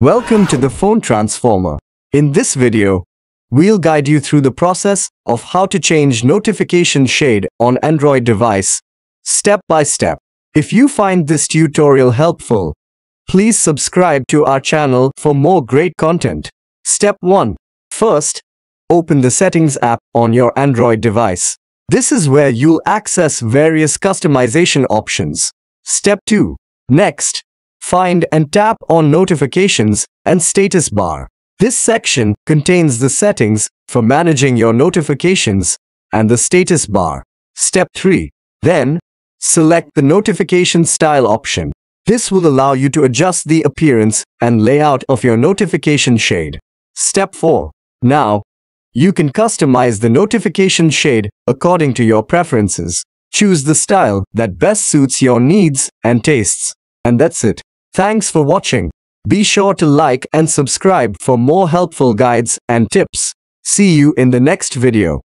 Welcome to the Phone Transformer. In this video, we'll guide you through the process of how to change notification shade on Android device, step by step. If you find this tutorial helpful, please subscribe to our channel for more great content. Step 1. First, open the Settings app on your Android device. This is where you'll access various customization options. Step 2. Next, find and tap on Notifications and Status Bar. This section contains the settings for managing your notifications and the status bar. Step 3. Then, select the Notification Style option. This will allow you to adjust the appearance and layout of your notification shade. Step 4. Now, you can customize the notification shade according to your preferences. Choose the style that best suits your needs and tastes. And that's it. Thanks for watching. Be sure to like and subscribe for more helpful guides and tips. See you in the next video.